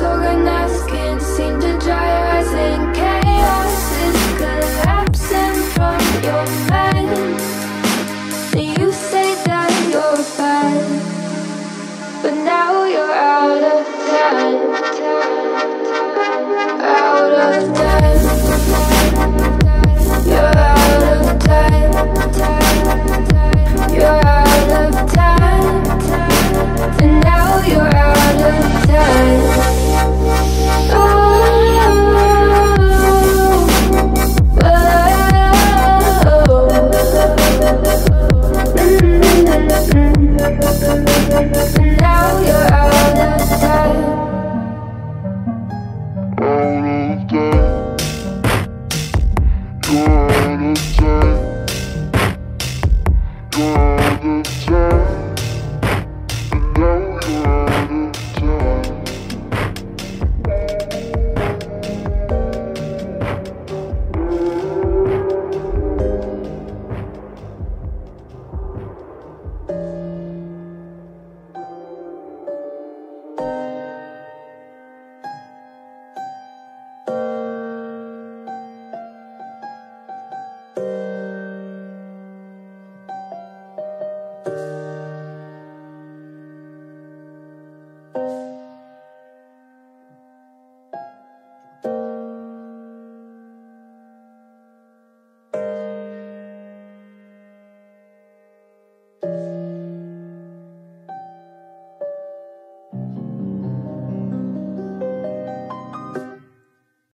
Organized.